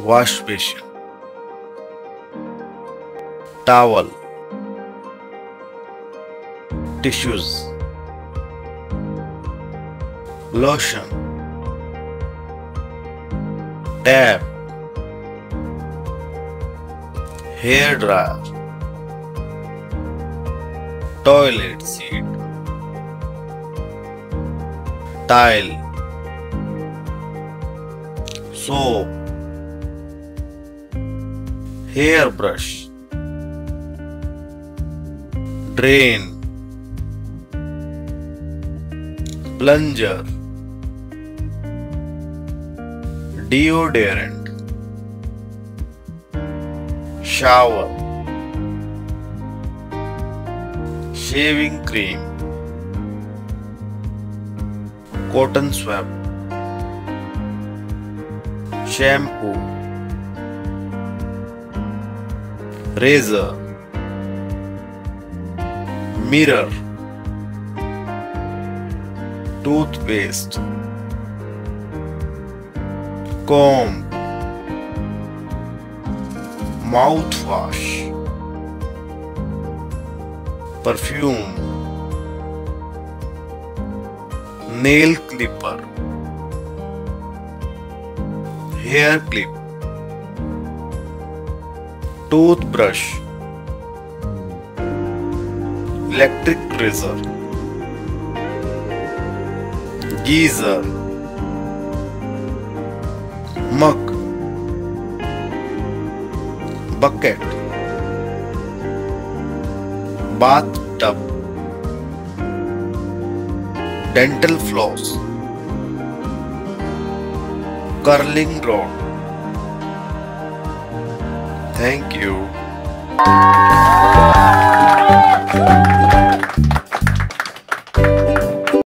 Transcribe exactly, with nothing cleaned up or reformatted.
wash basin, towel, tissues, lotion, tap, hair dryer, toilet seat, tile, soap, hairbrush, drain, plunger, deodorant, shower, shaving cream, cotton swab, shampoo, razor, mirror, toothpaste, comb, mouthwash, perfume, nail clipper, hair clip, toothbrush, electric razor, geyser, mug, bucket, bathtub, dental floss, curling rod. Thank you.